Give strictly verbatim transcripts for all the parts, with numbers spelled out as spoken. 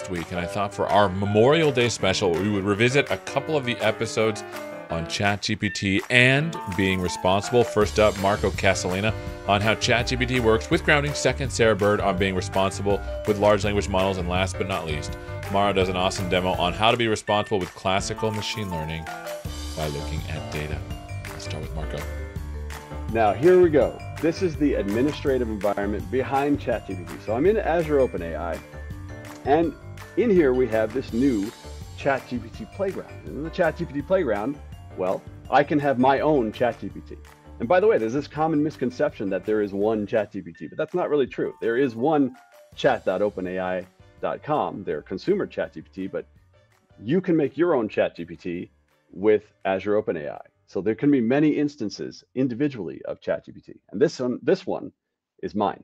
last week, and I thought for our Memorial Day special, we would revisit a couple of the episodes on ChatGPT and being responsible. First up, Marco Casalaina on how ChatGPT works with grounding. Second, Sarah Bird on being responsible with large language models. And last but not least, Mara does an awesome demo on how to be responsible with classical machine learning by looking at data. Let's start with Marco. Now, here we go. This is the administrative environment behind ChatGPT. So I'm in Azure OpenAI, and in here we have this new ChatGPT playground. And in the ChatGPT playground, well, I can have my own ChatGPT. And by the way, there's this common misconception that there is one ChatGPT, but that's not really true. There is one chat dot open A I dot com, their consumer ChatGPT, but you can make your own ChatGPT with Azure OpenAI. So there can be many instances individually of ChatGPT. And this one, this one is mine.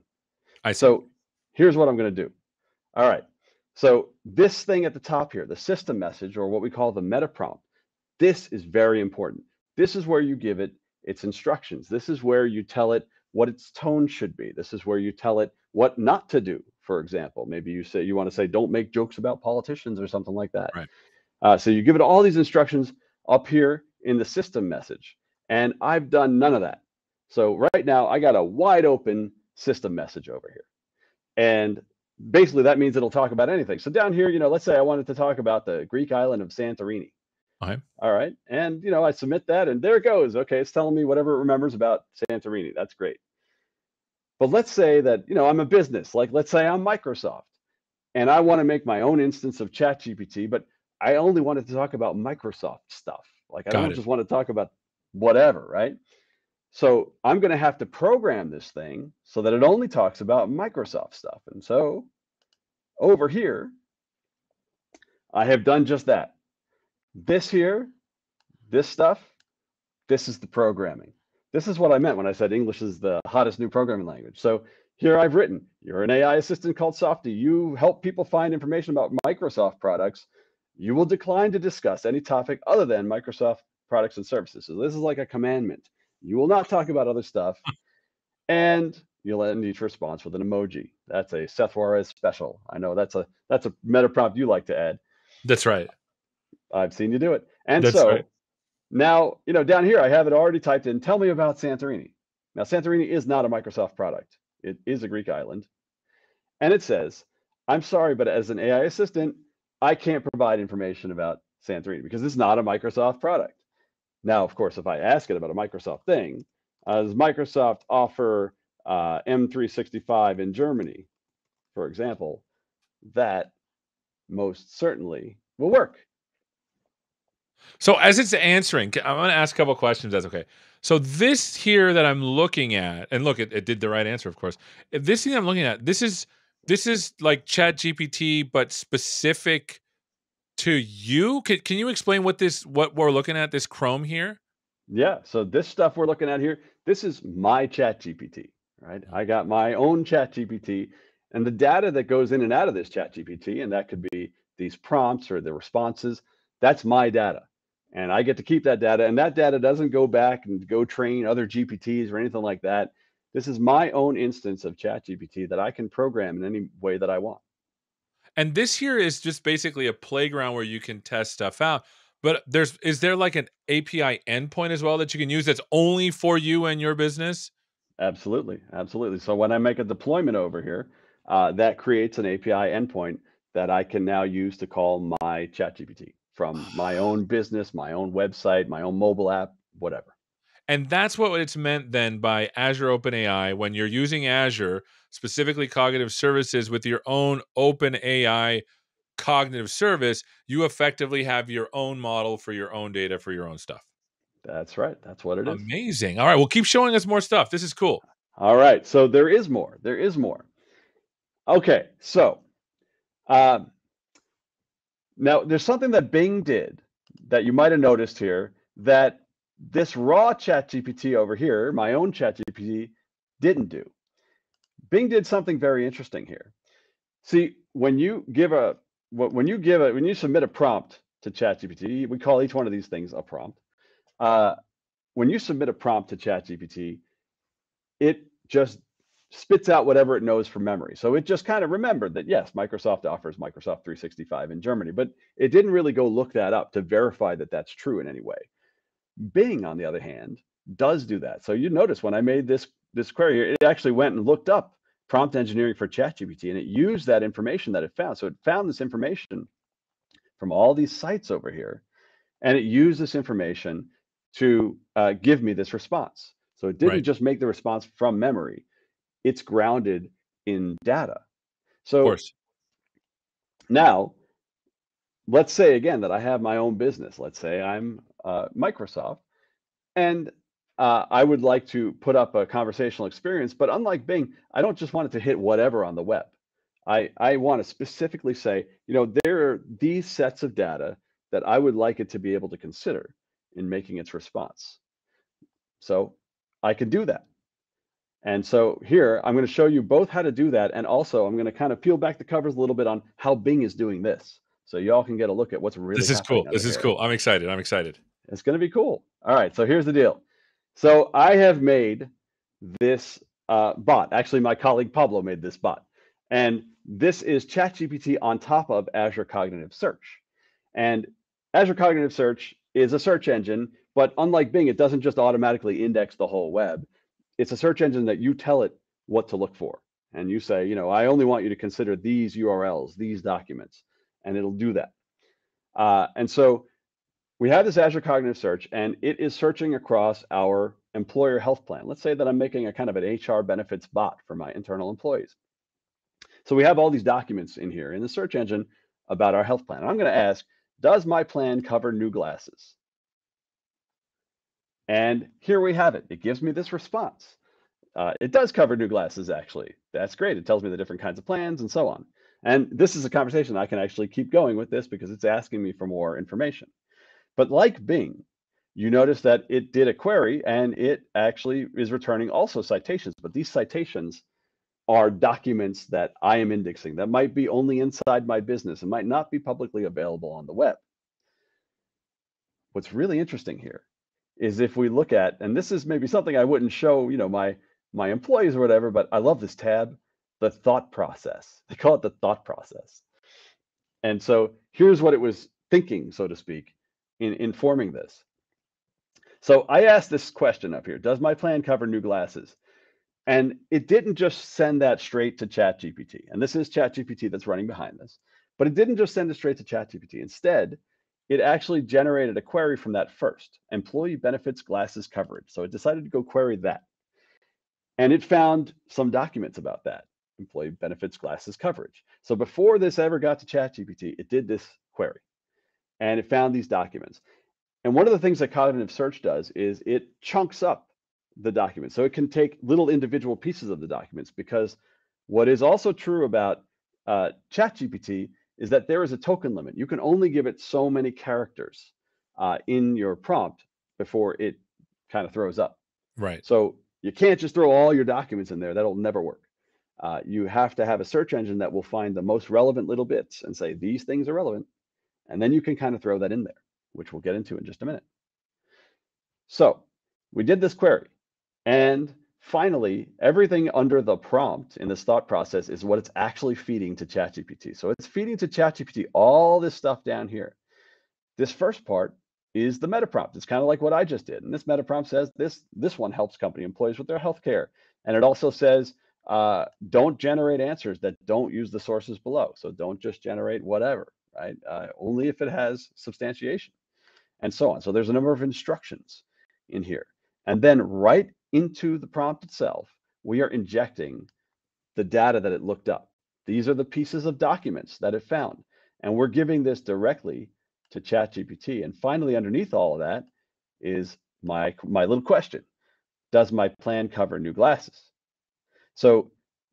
I so here's what I'm going to do. All right. So this thing at the top here, the system message, or what we call the meta prompt, this is very important. This is where you give it its instructions. This is where you tell it what its tone should be. This is where you tell it what not to do, for example. Maybe you say you want to say, don't make jokes about politicians or something like that. Right. Uh, so you give it all these instructions up here in the system message. And I've done none of that. So right now, I got a wide open system message over here. And basically, that means it'll talk about anything. So down here, you know, let's say I wanted to talk about the Greek island of Santorini. Okay. All right. And, you know, I submit that and there it goes. Okay. It's telling me whatever it remembers about Santorini. That's great. But let's say that, you know, I'm a business, like let's say I'm Microsoft and I want to make my own instance of ChatGPT, but I only wanted to talk about Microsoft stuff. Like I Got don't it. just want to talk about whatever. Right. So I'm going to have to program this thing so that it only talks about Microsoft stuff. And so over here, I have done just that. This here, this stuff, this is the programming. This is what I meant when I said English is the hottest new programming language. So here I've written, you're an A I assistant called Softy. You help people find information about Microsoft products. You will decline to discuss any topic other than Microsoft products and services. So this is like a commandment. You will not talk about other stuff. And you'll end each response with an emoji. That's a Seth Juarez special. I know that's a that's a meta prompt you like to add. That's right. I've seen you do it. And That's so right. now, you know, down here, I have it already typed in. Tell me about Santorini. Now, Santorini is not a Microsoft product. It is a Greek island. And it says, I'm sorry, but as an A I assistant, I can't provide information about Santorini because it's not a Microsoft product. Now, of course, if I ask it about a Microsoft thing, uh, does Microsoft offer uh, M three sixty-five in Germany, for example, that most certainly will work. So as it's answering, I'm going to ask a couple questions. That's okay. So this here that I'm looking at, and look, it, it did the right answer, of course. If this thing I'm looking at, this is this is like ChatGPT, but specific to you. Can, can you explain what this what we're looking at? This Chrome here. Yeah. So this stuff we're looking at here. This is my ChatGPT, right? I got my own ChatGPT, and the data that goes in and out of this ChatGPT, and that could be these prompts or the responses. That's my data. And I get to keep that data. And that data doesn't go back and go train other G P Ts or anything like that. This is my own instance of ChatGPT that I can program in any way that I want. And this here is just basically a playground where you can test stuff out. But there's is there like an A P I endpoint as well that you can use that's only for you and your business? Absolutely. Absolutely. So when I make a deployment over here, uh, that creates an A P I endpoint that I can now use to call my ChatGPT. From my own business, my own website, my own mobile app, whatever. And that's what it's meant then by Azure OpenAI. When you're using Azure, specifically cognitive services with your own OpenAI cognitive service, you effectively have your own model for your own data, for your own stuff. That's right. That's what it is. Amazing. All right. Well, keep showing us more stuff. This is cool. All right. So there is more. There is more. Okay. So, um, now, there's something that Bing did that you might have noticed here that this raw ChatGPT over here, my own ChatGPT, didn't do. Bing did something very interesting here. See, when you give a when you give a when you submit a prompt to ChatGPT, we call each one of these things a prompt. Uh, when you submit a prompt to ChatGPT, it just spits out whatever it knows from memory. So it just kind of remembered that, yes, Microsoft offers Microsoft three sixty-five in Germany, but it didn't really go look that up to verify that that's true in any way. Bing, on the other hand, does do that. So you notice when I made this, this query here, it actually went and looked up prompt engineering for ChatGPT, and it used that information that it found. So it found this information from all these sites over here, and it used this information to uh, give me this response. So it didn't right. just make the response from memory. It's grounded in data. So of course. Now, let's say again that I have my own business. Let's say I'm uh, Microsoft, and uh, I would like to put up a conversational experience. But unlike Bing, I don't just want it to hit whatever on the web. I, I want to specifically say, you know, there are these sets of data that I would like it to be able to consider in making its response. So I can do that. And so here, I'm going to show you both how to do that. And also, I'm going to kind of peel back the covers a little bit on how Bing is doing this. So y'all can get a look at what's really This is cool. This is cool. I'm excited. I'm excited. It's going to be cool. All right. So here's the deal. So I have made this uh, bot. Actually, my colleague Pablo made this bot. And this is ChatGPT on top of Azure Cognitive Search. And Azure Cognitive Search is a search engine, but unlike Bing, it doesn't just automatically index the whole web. It's a search engine that you tell it what to look for. And you say, you know, I only want you to consider these U R Ls, these documents, and it'll do that. Uh, and so we have this Azure Cognitive Search, and it is searching across our employer health plan. Let's say that I'm making a kind of an H R benefits bot for my internal employees. So we have all these documents in here in the search engine about our health plan. And I'm going to ask, does my plan cover new glasses? And here we have it. It gives me this response. Uh, it does cover new glasses, actually. That's great. It tells me the different kinds of plans and so on. And this is a conversation I can actually keep going with this because it's asking me for more information. But like Bing, you notice that it did a query and it actually is returning also citations. But these citations are documents that I am indexing that might be only inside my business and might not be publicly available on the web. What's really interesting here is if we look at, and this is maybe something I wouldn't show, you know, my my employees or whatever, but I love this tab, the thought process. They call it the thought process. And so here's what it was thinking, so to speak, in informing this. So I asked this question up here, does my plan cover new glasses? And it didn't just send that straight to ChatGPT. And this is ChatGPT that's running behind this, but it didn't just send it straight to ChatGPT. Instead, it actually generated a query from that first, employee benefits glasses coverage. So it decided to go query that. And it found some documents about that, employee benefits glasses coverage. So before this ever got to ChatGPT, it did this query and it found these documents. And one of the things that cognitive search does is it chunks up the document. So it can take little individual pieces of the documents, because what is also true about uh, ChatGPT is that there is a token limit. You can only give it so many characters uh, in your prompt before it kind of throws up. Right. So you can't just throw all your documents in there. That'll never work. Uh, you have to have a search engine that will find the most relevant little bits and say, these things are relevant. And then you can kind of throw that in there, which we'll get into in just a minute. So we did this query. And finally, everything under the prompt in this thought process is what it's actually feeding to ChatGPT. So it's feeding to ChatGPT all this stuff down here. This first part is the meta prompt. It's kind of like what I just did. And this meta prompt says this, this one helps company employees with their healthcare. And it also says, uh, don't generate answers that don't use the sources below. So don't just generate whatever, right? Uh, only if it has substantiation and so on. So there's a number of instructions in here. And then right into the prompt itself, we are injecting the data that it looked up. These are the pieces of documents that it found. And we're giving this directly to ChatGPT. And finally, underneath all of that is my, my little question. Does my plan cover new glasses? So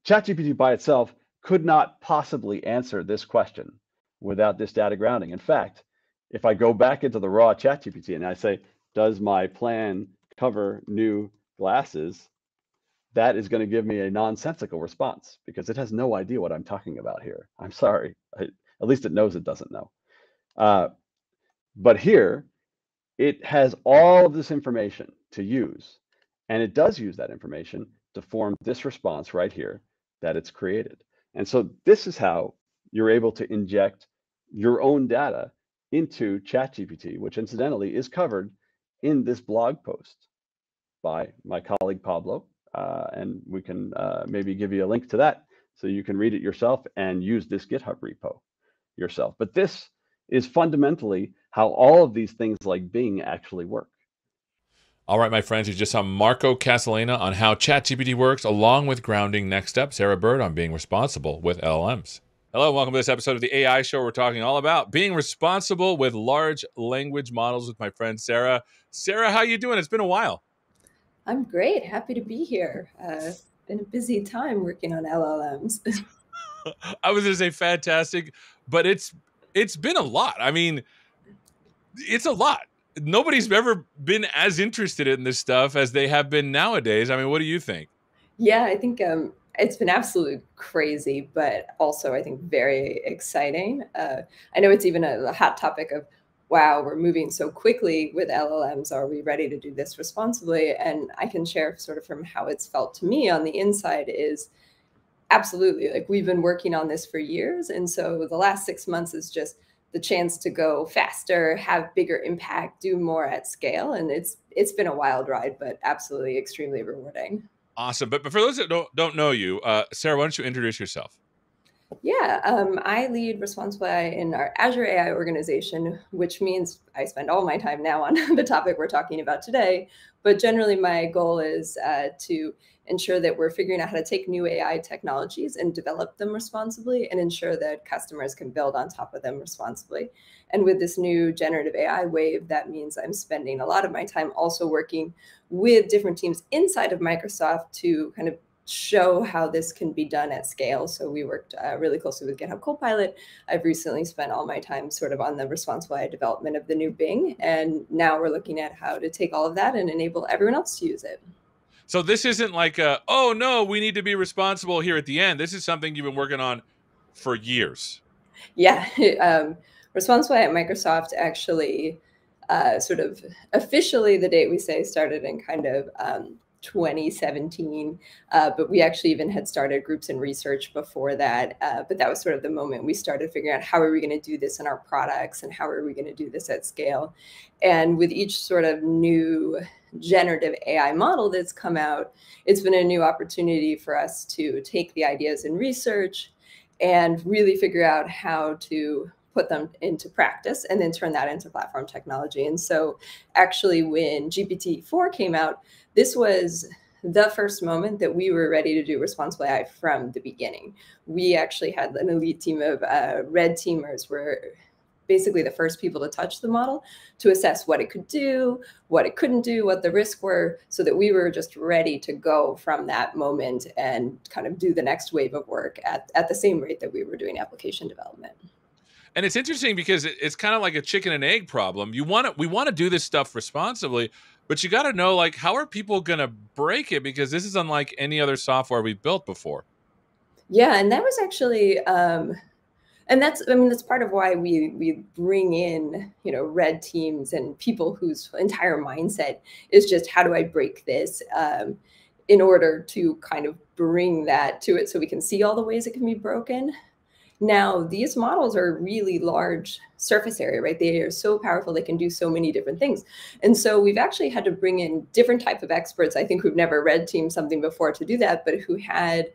ChatGPT by itself could not possibly answer this question without this data grounding. In fact, if I go back into the raw ChatGPT and I say, does my plan cover new glasses, that is going to give me a nonsensical response because it has no idea what I'm talking about here. I'm sorry. I, at least it knows it doesn't know. Uh, but here, it has all of this information to use, and it does use that information to form this response right here that it's created. And so this is how you're able to inject your own data into ChatGPT, which incidentally is covered in this blog post by my colleague Pablo. Uh, and we can uh, maybe give you a link to that so you can read it yourself and use this GitHub repo yourself. But this is fundamentally how all of these things like Bing actually work. All right, my friends, you just saw Marco Casalaina on how ChatGPT works, along with grounding. Next up, Sarah Bird on being responsible with L L Ms. Hello, welcome to this episode of the A I Show. We're talking all about being responsible with large language models with my friend Sarah. Sarah, how you doing? It's been a while. I'm great. Happy to be here. Uh, been a busy time working on L L Ms. I was going to say fantastic, but it's it's been a lot. I mean, it's a lot. Nobody's ever been as interested in this stuff as they have been nowadays. I mean, what do you think? Yeah, I think um, it's been absolutely crazy, but also I think very exciting. Uh, I know it's even a, a hot topic of, wow, we're moving so quickly with L L Ms. Are we ready to do this responsibly? And I can share sort of from how it's felt to me on the inside is absolutely, like, we've been working on this for years. And so the last six months is just the chance to go faster, have bigger impact, do more at scale. And it's it's been a wild ride, but absolutely extremely rewarding. Awesome. But, but for those that don't, don't know you, uh, Sarah, why don't you introduce yourself? Yeah, um, I lead ResponsibleAI in our Azure A I organization, which means I spend all my time now on the topic we're talking about today. But generally, my goal is uh, to ensure that we're figuring out how to take new A I technologies and develop them responsibly and ensure that customers can build on top of them responsibly. And with this new generative A I wave, that means I'm spending a lot of my time also working with different teams inside of Microsoft to kind of show how this can be done at scale. So we worked uh, really closely with GitHub Copilot. I've recently spent all my time sort of on the responsible A I development of the new Bing. And now we're looking at how to take all of that and enable everyone else to use it. So this isn't like a, oh no, we need to be responsible here at the end. This is something you've been working on for years. Yeah, um, responsible A I at Microsoft actually uh, sort of officially the date we say started in kind of um, twenty seventeen, uh, but we actually even had started groups and research before that. Uh, but that was sort of the moment we started figuring out how are we going to do this in our products and how are we going to do this at scale. And with each sort of new generative A I model that's come out, it's been a new opportunity for us to take the ideas in research and really figure out how to put them into practice and then turn that into platform technology. And so actually when G P T four came out, this was the first moment that we were ready to do responsible A I from the beginning. We actually had an elite team of uh, red teamers were basically the first people to touch the model to assess what it could do, what it couldn't do, what the risks were, so that we were just ready to go from that moment and kind of do the next wave of work at, at the same rate that we were doing application development. And it's interesting because it's kind of like a chicken and egg problem. You want to, we want to do this stuff responsibly, but you got to know, like, how are people going to break it? Because this is unlike any other software we've built before. Yeah, and that was actually, um, and that's, I mean, that's part of why we we bring in, you know, red teams and people whose entire mindset is just, how do I break this? Um, in order to kind of bring that to it so we can see all the ways it can be broken. Now, these models are really large surface area, right? They are so powerful, they can do so many different things. And so we've actually had to bring in different types of experts, I think, who've never red teamed something before to do that, but who had,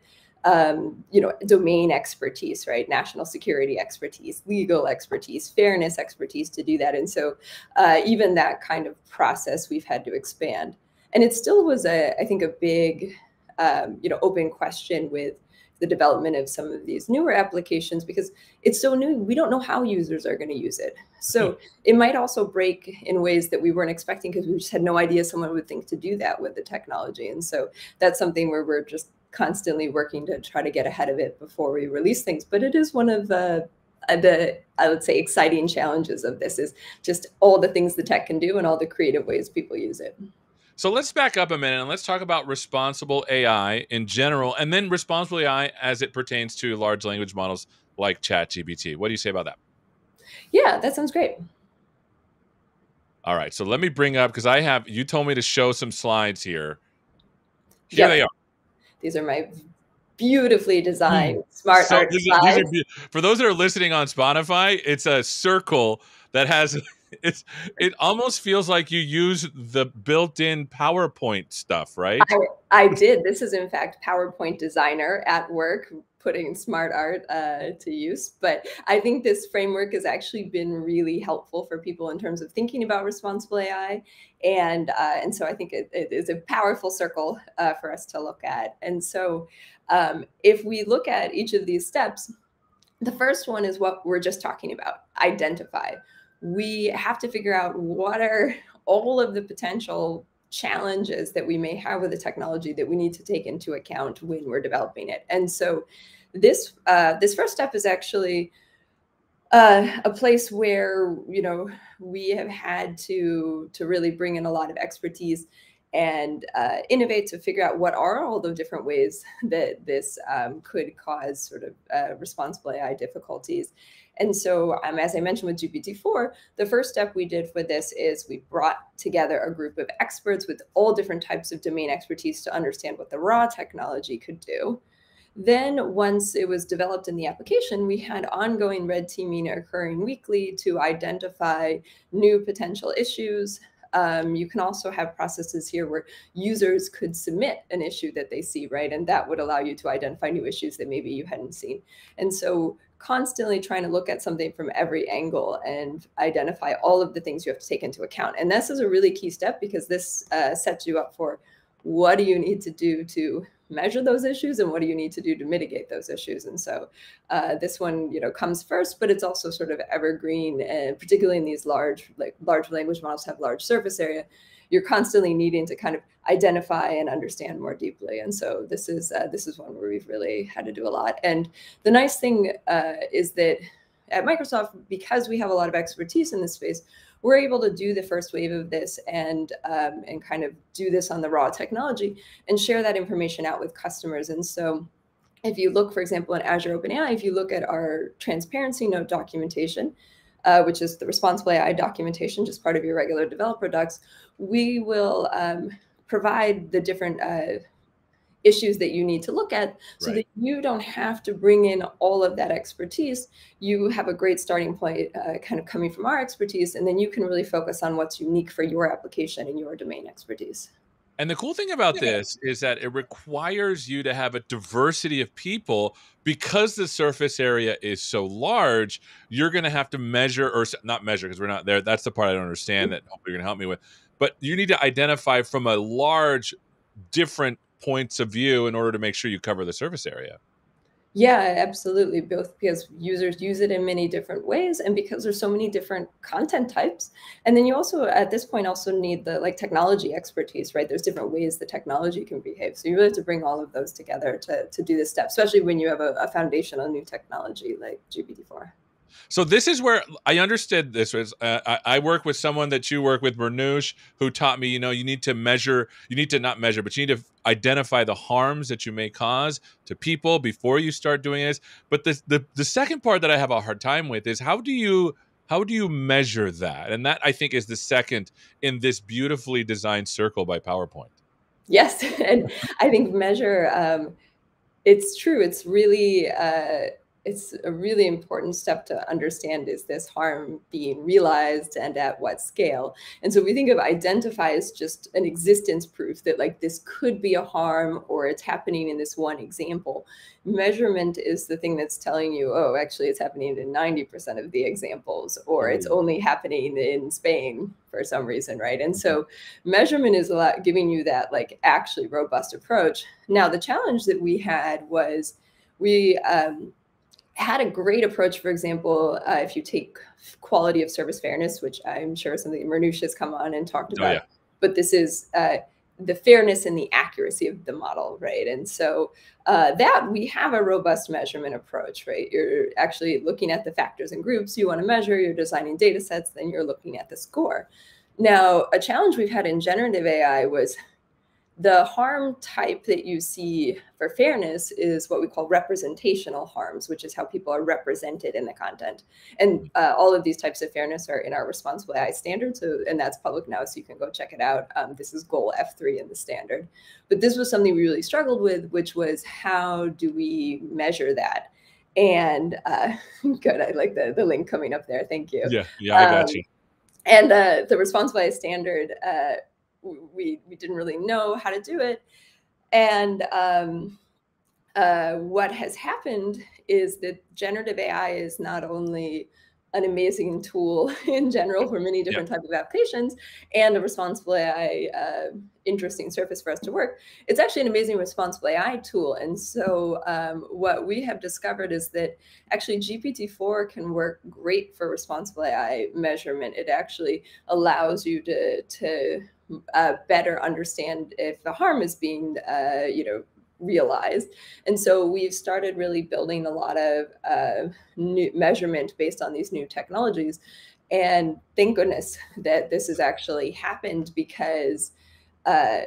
um, you know, domain expertise, right? National security expertise, legal expertise, fairness expertise to do that. And so uh, even that kind of process we've had to expand. And it still was, a, I think, a big, um, you know, open question with the development of some of these newer applications, because it's so new, we don't know how users are going to use it. So it might also break in ways that we weren't expecting because we just had no idea someone would think to do that with the technology. And so that's something where we're just constantly working to try to get ahead of it before we release things. But it is one of the, the I would say, exciting challenges of this is just all the things the tech can do and all the creative ways people use it. So let's back up a minute and let's talk about responsible A I in general, and then responsible A I as it pertains to large language models like ChatGPT. What do you say about that? Yeah, that sounds great. All right, so let me bring up, because I have, you told me to show some slides here. Here yep. they are. These are my beautifully designed smart so art these, slides. These are, for those that are listening on Spotify, it's a circle that has, it's, it almost feels like you use the built-in PowerPoint stuff, right? I, I did. This is, in fact, PowerPoint designer at work, putting smart art uh, to use. But I think this framework has actually been really helpful for people in terms of thinking about responsible A I. And, uh, and so I think it, it is a powerful circle uh, for us to look at. And so um, if we look at each of these steps, the first one is what we're just talking about, identify. We have to figure out what are all of the potential challenges that we may have with the technology that we need to take into account when we're developing it. And so this uh, this first step is actually uh, a place where, you know, we have had to, to really bring in a lot of expertise and uh, innovate to figure out what are all the different ways that this um, could cause sort of uh, responsible A I difficulties. And so, um, as I mentioned with G P T four, the first step we did for this is we brought together a group of experts with all different types of domain expertise to understand what the raw technology could do. Then once it was developed in the application, we had ongoing red teaming occurring weekly to identify new potential issues. Um, you can also have processes here where users could submit an issue that they see, right? And that would allow you to identify new issues that maybe you hadn't seen. And so constantly trying to look at something from every angle and identify all of the things you have to take into account. And this is a really key step because this uh, sets you up for what do you need to do to measure those issues and what do you need to do to mitigate those issues. And so uh, this one, you know, comes first, but it's also sort of evergreen, and particularly in these large, like large language models have large surface area, you're constantly needing to kind of identify and understand more deeply. And so this is, uh, this is one where we've really had to do a lot. And the nice thing uh, is that at Microsoft, because we have a lot of expertise in this space, we're able to do the first wave of this and um, and kind of do this on the raw technology and share that information out with customers. And so if you look, for example, in Azure OpenAI, if you look at our transparency note documentation, uh, which is the responsible A I documentation, just part of your regular developer docs, we will um, provide the different uh, issues that you need to look at so right. that you don't have to bring in all of that expertise. You have a great starting point uh, kind of coming from our expertise, and then you can really focus on what's unique for your application and your domain expertise. And the cool thing about this is that it requires you to have a diversity of people because the surface area is so large. You're going to have to measure or not measure because we're not there. That's the part I don't understand that hopefully you're going to help me with. But you need to identify from a large different points of view in order to make sure you cover the surface area. Yeah, absolutely. Both because users use it in many different ways and because there's so many different content types. And then you also, at this point, also need the like technology expertise, right? There's different ways the technology can behave. So you really have to bring all of those together to, to do this step, especially when you have a, a foundation on new technology like G P T four. So this is where I understood this was, uh, I, I work with someone that you work with, Bernouche, who taught me, you know, you need to measure, you need to not measure, but you need to identify the harms that you may cause to people before you start doing this. But the, the, the second part that I have a hard time with is how do you, how do you measure that? And that I think is the second in this beautifully designed circle by PowerPoint. Yes. And I think measure, um, it's true. It's really, uh, it's a really important step to understand, is this harm being realized and at what scale? And so we think of identify as just an existence proof that like this could be a harm or it's happening in this one example. Measurement is the thing that's telling you, oh, actually it's happening in ninety percent of the examples, or it's only happening in Spain for some reason, right? And so measurement is a lot giving you that like actually robust approach. Now, the challenge that we had was we, um, had a great approach, for example, uh, if you take quality of service fairness, which I'm sure something Bernouche has come on and talked about, oh, yeah. but this is uh, the fairness and the accuracy of the model, right? And so uh, that we have a robust measurement approach, right? You're actually looking at the factors and groups you want to measure, you're designing data sets, then you're looking at the score. Now, a challenge we've had in generative A I was The harm type that you see for fairness is what we call representational harms, which is how people are represented in the content. And uh, all of these types of fairness are in our Responsible A I standard. So, and that's public now, so you can go check it out. Um, this is goal F three in the standard. But this was something we really struggled with, which was how do we measure that? And uh, good, I like the, the link coming up there. Thank you. Yeah, yeah, I got um, you. And uh, the Responsible A I standard, uh, We, we didn't really know how to do it. And um, uh, what has happened is that generative A I is not only an amazing tool in general for many different yeah. types of applications and a responsible A I uh, interesting surface for us to work, it's actually an amazing responsible A I tool. And so um, what we have discovered is that actually G P T four can work great for responsible A I measurement. It actually allows you to, to Uh, better understand if the harm is being, uh, you know, realized. And so we've started really building a lot of uh, new measurement based on these new technologies. And thank goodness that this has actually happened, because uh,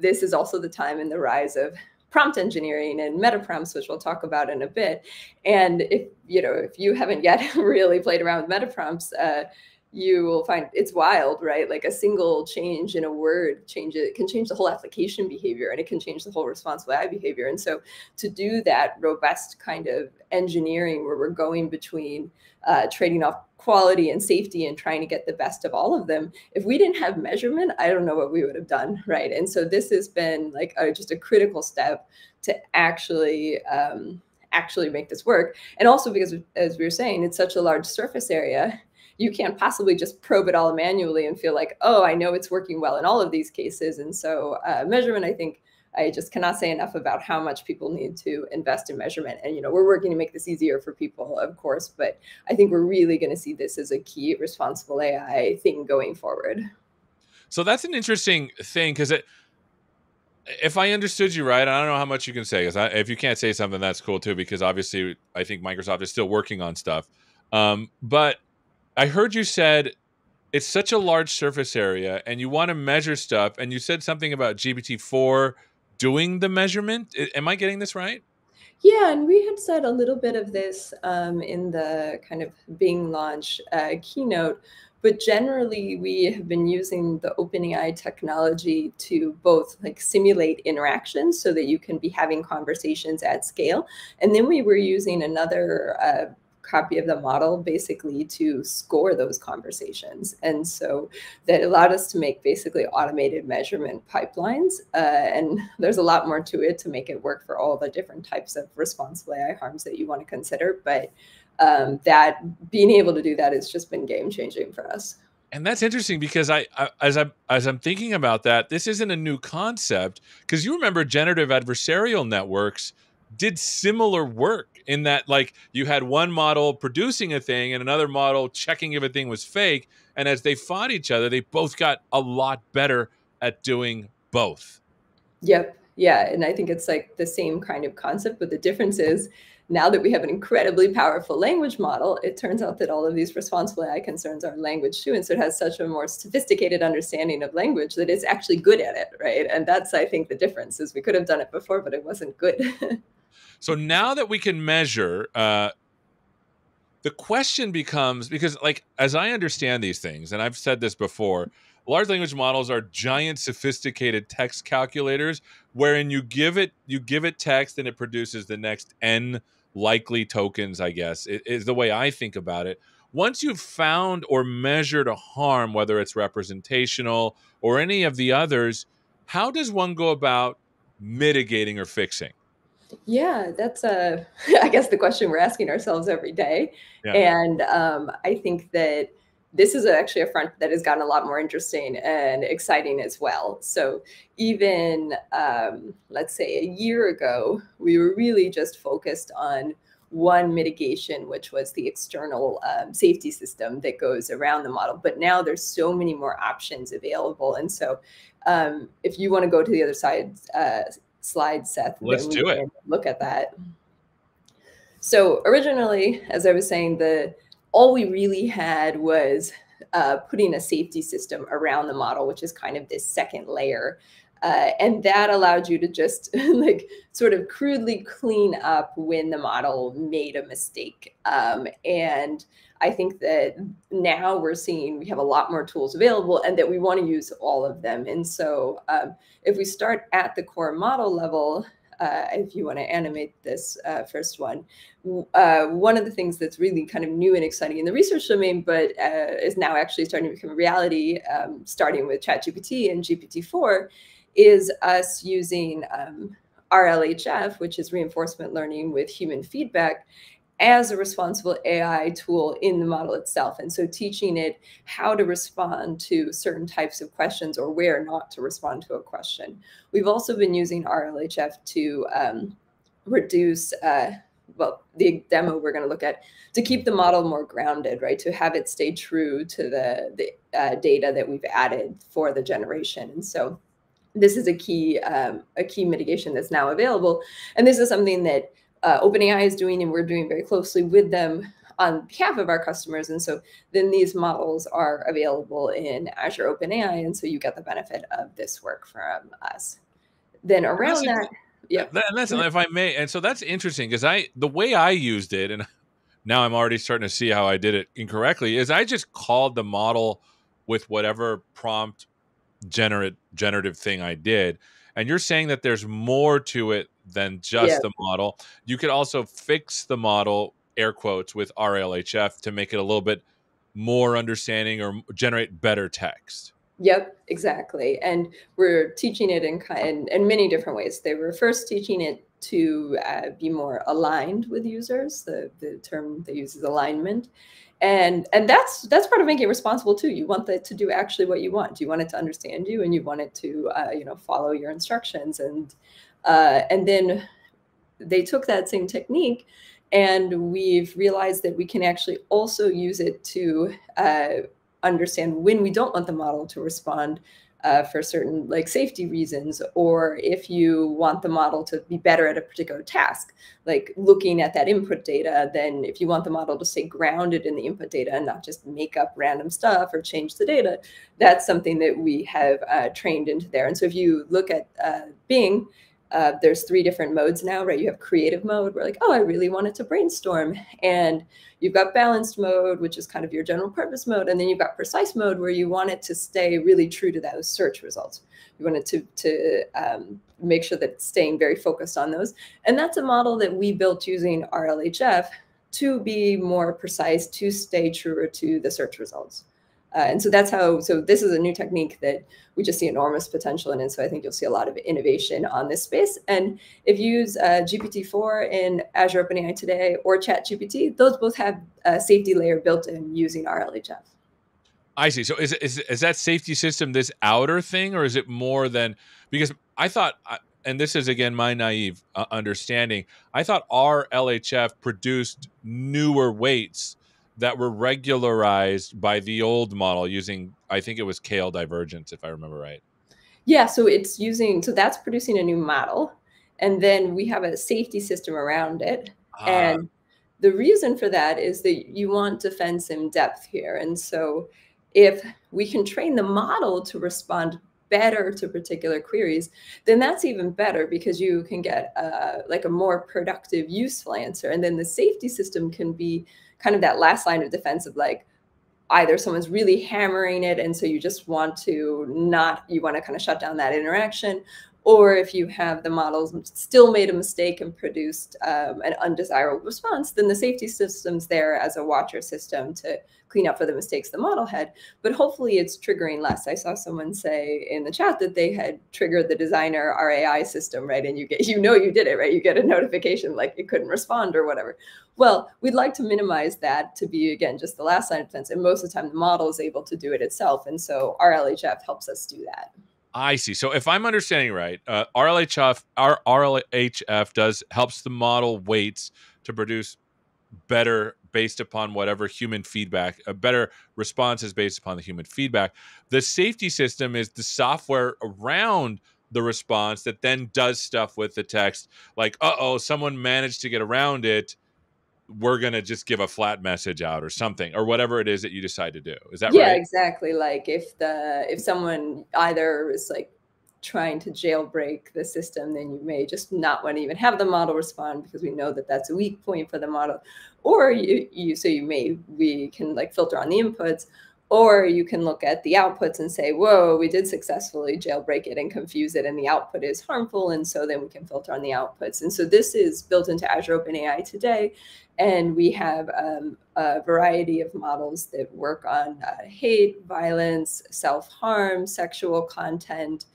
this is also the time in the rise of prompt engineering and meta prompts, which we'll talk about in a bit. And if, you know, if you haven't yet really played around with meta prompts, uh, you will find it's wild, right? Like a single change in a word change it can change the whole application behavior, and it can change the whole responsible A I behavior. And so to do that robust kind of engineering where we're going between uh, trading off quality and safety and trying to get the best of all of them, if we didn't have measurement, I don't know what we would have done, right? And so this has been like a, just a critical step to actually um, actually make this work. And also because, as we were saying, it's such a large surface area, you can't possibly just probe it all manually and feel like, oh, I know it's working well in all of these cases. And so uh, measurement, I think I just cannot say enough about how much people need to invest in measurement. And, you know, we're working to make this easier for people, of course, but I think we're really going to see this as a key responsible A I thing going forward. So that's an interesting thing, because it, if I understood you right, I don't know how much you can say. Cause I, if you can't say something, that's cool too, because obviously I think Microsoft is still working on stuff. Um, but I heard you said it's such a large surface area and you want to measure stuff, and you said something about G P T four doing the measurement. Am I getting this right? Yeah, and we had said a little bit of this um, in the kind of Bing launch uh, keynote, but generally we have been using the OpenAI technology to both like simulate interactions so that you can be having conversations at scale. And then we were using another uh, copy of the model basically to score those conversations. And so that allowed us to make basically automated measurement pipelines. Uh, and there's a lot more to it to make it work for all the different types of responsible A I harms that you want to consider. But um, that being able to do that has just been game changing for us. And that's interesting, because I, I as I as I'm thinking about that, this isn't a new concept, because you remember generative adversarial networks did similar work in that, like, you had one model producing a thing and another model checking if a thing was fake. And as they fought each other, they both got a lot better at doing both. Yep. Yeah. And I think it's like the same kind of concept, but the difference is now that we have an incredibly powerful language model, it turns out that all of these responsible A I concerns are language too. And so it has such a more sophisticated understanding of language that it's actually good at it, right? And that's, I think, the difference is we could have done it before, but it wasn't good. So now that we can measure, uh, the question becomes, because like, as I understand these things, and I've said this before, large language models are giant sophisticated text calculators wherein you give it, you give it text and it produces the next N likely tokens, I guess, is the way I think about it. Once you've found or measured a harm, whether it's representational or any of the others, how does one go about mitigating or fixing? Yeah, that's, uh, I guess, the question we're asking ourselves every day. Yeah. And um, I think that this is actually a front that has gotten a lot more interesting and exciting as well. So even, um, let's say, a year ago, we were really just focused on one mitigation, which was the external um, safety system that goes around the model. But now there's so many more options available. And so um, if you want to go to the other side, uh, slide, Seth. Let's do it. Look at that. So originally, as I was saying, the all we really had was uh, putting a safety system around the model, which is kind of this second layer Uh, and that allowed you to just like sort of crudely clean up when the model made a mistake. Um, and I think that now we're seeing we have a lot more tools available and that we want to use all of them. And so um, if we start at the core model level, Uh, if you want to animate this uh, first one, uh, one of the things that's really kind of new and exciting in the research domain, but uh, is now actually starting to become a reality, um, starting with ChatGPT and G P T four, is us using um, R L H F, which is reinforcement learning with human feedback, as a responsible A I tool in the model itself. And so teaching it how to respond to certain types of questions or where not to respond to a question. We've also been using R L H F to um, reduce, uh, well, the demo we're going to look at, to keep the model more grounded, right? To have it stay true to the, the uh, data that we've added for the generation. And so this is a key, um, a key mitigation that's now available. And this is something that Uh, OpenAI is doing, and we're doing very closely with them on behalf of our customers. And so then these models are available in Azure OpenAI, and so you get the benefit of this work from us. Then around that's that, yeah. That, and that's, if I may, and so that's interesting because I, the way I used it, and now I'm already starting to see how I did it incorrectly, is I just called the model with whatever prompt generative generative thing I did. And you're saying that there's more to it than just yeah. the model. You could also fix the model, air quotes, with R L H F to make it a little bit more understanding or generate better text. Yep, exactly. And we're teaching it in, in, in many different ways. They were first teaching it to uh, be more aligned with users. The, the term they use is alignment. And, and that's that's part of making it responsible, too. You want it to do actually what you want. You want it to understand you, and you want it to, uh, you know, follow your instructions. And, uh, and then they took that same technique, and we've realized that we can actually also use it to uh, understand when we don't want the model to respond uh, for certain, like, safety reasons, or if you want the model to be better at a particular task, like looking at that input data, then if you want the model to stay grounded in the input data and not just make up random stuff or change the data, that's something that we have uh, trained into there. And so if you look at uh, Bing, uh, there's three different modes now, right? You have creative mode, where like, oh, I really wanted to brainstorm. And you've got balanced mode, which is kind of your general purpose mode. And then you've got precise mode, where you want it to stay really true to those search results. You want it to, to um, make sure that it's staying very focused on those. And that's a model that we built using R L H F to be more precise, to stay truer to the search results. Uh, and so that's how, so this is a new technique that we just see enormous potential in. And so I think you'll see a lot of innovation on this space. And if you use uh, G P T four in Azure OpenAI today or ChatGPT, those both have a safety layer built in using R L H F. I see. So is, is, is that safety system this outer thing, or is it more than, because I thought, and this is again my naive uh, understanding, I thought R L H F produced newer weights that were regularized by the old model using, I think it was K L divergence, if I remember right. Yeah, so it's using, so that's producing a new model. And then we have a safety system around it. Ah. And the reason for that is that you want defense in depth here. And so if we can train the model to respond better to particular queries, then that's even better, because you can get uh, like a more productive, useful answer. And then the safety system can be kind of that last line of defense of like, either someone's really hammering it, and so you just want to not, you want to kind of shut down that interaction, or if you have the models still made a mistake and produced um, an undesirable response, then the safety system's there as a watcher system to clean up for the mistakes the model had. But hopefully it's triggering less. I saw someone say in the chat that they had triggered the designer R A I system, right? And you get, you know you did it, right? You get a notification like it couldn't respond or whatever. Well, we'd like to minimize that to be, again, just the last line of defense. And most of the time the model is able to do it itself. And so R L H F helps us do that. I see. So if I'm understanding right, uh, R L H F, our R L H F does helps the model weights to produce better based upon whatever human feedback, a better response is based upon the human feedback. The safety system is the software around the response that then does stuff with the text like, uh-oh, someone managed to get around it. We're going to just give a flat message out or something, or whatever it is that you decide to do. Is that right? Yeah, exactly. Like if the, if someone either is like trying to jailbreak the system, then you may just not want to even have the model respond, because we know that that's a weak point for the model. Or you, you so you may, we can like filter on the inputs, or you can look at the outputs and say, whoa, we did successfully jailbreak it and confuse it, and the output is harmful. And so then we can filter on the outputs. And so this is built into Azure OpenAI today. And we have um, a variety of models that work on uh, hate, violence, self-harm, sexual content.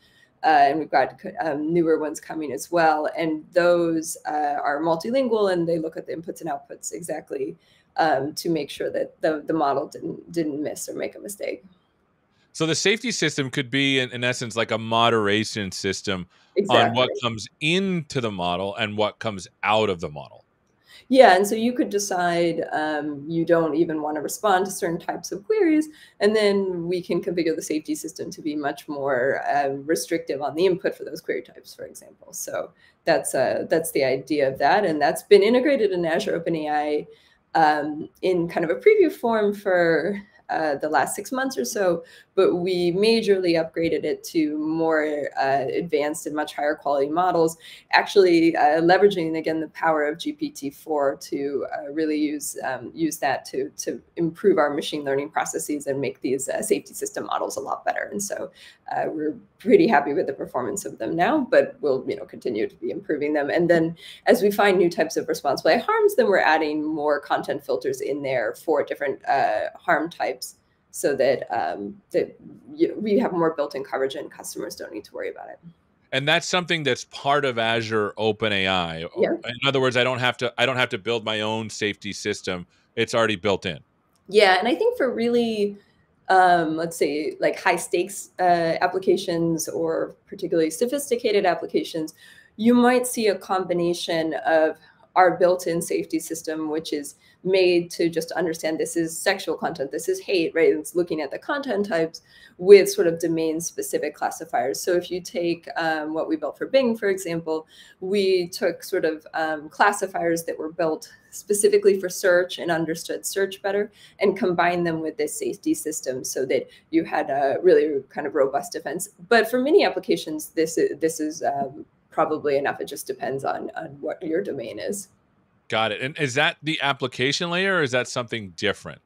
Uh, and we've got um, newer ones coming as well. And those uh, are multilingual, and they look at the inputs and outputs exactly um, to make sure that the, the model didn't, didn't miss or make a mistake. So the safety system could be, in, in essence, like a moderation system exactly. on what comes into the model and what comes out of the model. Yeah, and so you could decide um, you don't even want to respond to certain types of queries, and then we can configure the safety system to be much more uh, restrictive on the input for those query types, for example. So that's uh, that's the idea of that, and that's been integrated in Azure OpenAI um, in kind of a preview form for uh, the last six months or so, but we majorly upgraded it to more uh, advanced and much higher quality models, actually uh, leveraging, again, the power of G P T four to uh, really use um, use that to, to improve our machine learning processes and make these uh, safety system models a lot better. And so uh, we're pretty happy with the performance of them now, but we'll you know continue to be improving them. And then as we find new types of responsible harms, then we're adding more content filters in there for different uh, harm types, so that um, that you know, we have more built-in coverage and customers don't need to worry about it. And that's something that's part of Azure OpenAI. Yeah. In other words, I don't have to I don't have to build my own safety system. It's already built in. Yeah, and I think for really, um, let's say, like high stakes uh, applications or particularly sophisticated applications, you might see a combination of our built-in safety system, which is made to just understand this is sexual content, this is hate, right? It's looking at the content types with sort of domain-specific classifiers. So if you take um, what we built for Bing, for example, we took sort of um, classifiers that were built specifically for search and understood search better and combined them with this safety system so that you had a really kind of robust defense. But for many applications, this is, this is um, probably enough. It just depends on, on what your domain is. Got it. And is that the application layer, or is that something different?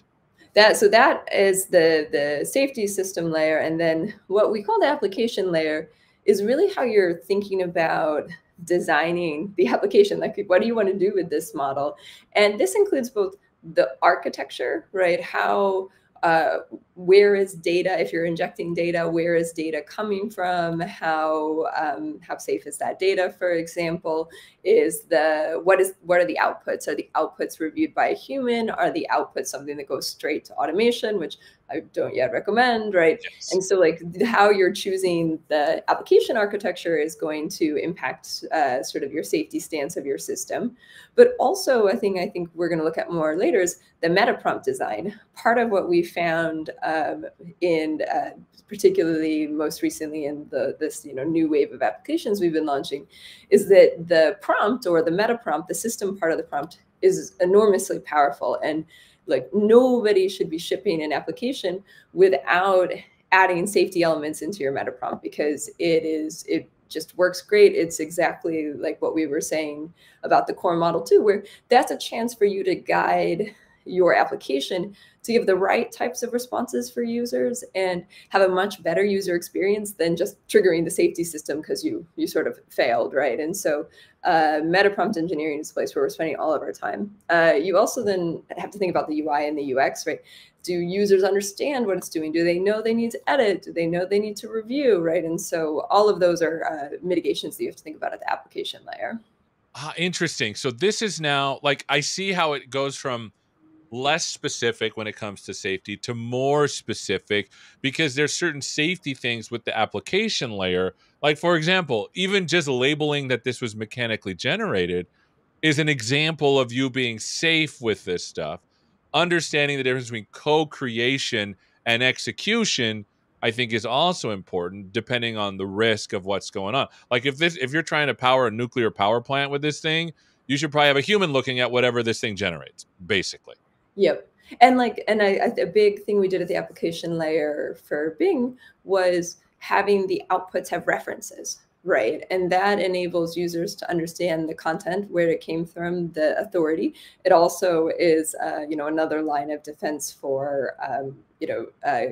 That so that is the the safety system layer, and then what we call the application layer is really how you're thinking about designing the application. Like, what do you want to do with this model? And this includes both the architecture, right? How Uh, where is data? If you're injecting data, where is data coming from? How um, how safe is that data? For example, is the what is what are the outputs? Are the outputs reviewed by a human? Are the outputs something that goes straight to automation, which I don't yet recommend, right? Yes. And so, like, how you're choosing the application architecture is going to impact uh, sort of your safety stance of your system. But also, I think I think we're going to look at more later is the meta prompt design. Part of what we found um, in uh, particularly most recently in the this you know new wave of applications we've been launching is that the prompt or the meta prompt, the system part of the prompt, is enormously powerful. And like, nobody should be shipping an application without adding safety elements into your meta prompt, because it is it just works great. It's exactly like what we were saying about the core model too, where that's a chance for you to guide your application to give the right types of responses for users and have a much better user experience than just triggering the safety system because you you sort of failed, right? And so uh, meta prompt engineering is a place where we're spending all of our time. Uh, you also then have to think about the U I and the U X, right? Do users understand what it's doing? Do they know they need to edit? Do they know they need to review, right? And so all of those are uh, mitigations that you have to think about at the application layer. Ah, interesting. So this is now, like, I see how it goes from less specific when it comes to safety to more specific, because there's certain safety things with the application layer. Like, for example, even just labeling that this was mechanically generated is an example of you being safe with this stuff. Understanding the difference between co-creation and execution, I think, is also important, depending on the risk of what's going on. Like, if this, if you're trying to power a nuclear power plant with this thing, you should probably have a human looking at whatever this thing generates, basically. Yep. And like, and I, I, a big thing we did at the application layer for Bing was having the outputs have references, right? And that enables users to understand the content, where it came from, the authority. It also is, uh, you know, another line of defense for, um, you know, uh,